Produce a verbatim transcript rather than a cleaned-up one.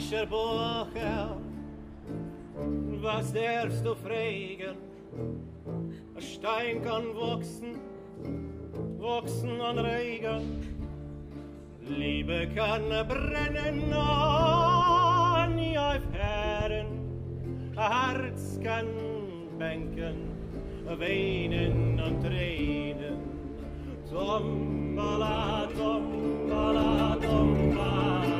solcher Bucher, was darfst du fragen? Ein Stein kann wachsen, wachsen und reigen. Liebe kann brennen an ihr Herren, ein Herz kann bänken, weinen und reden. Tombola, tombola, tombola.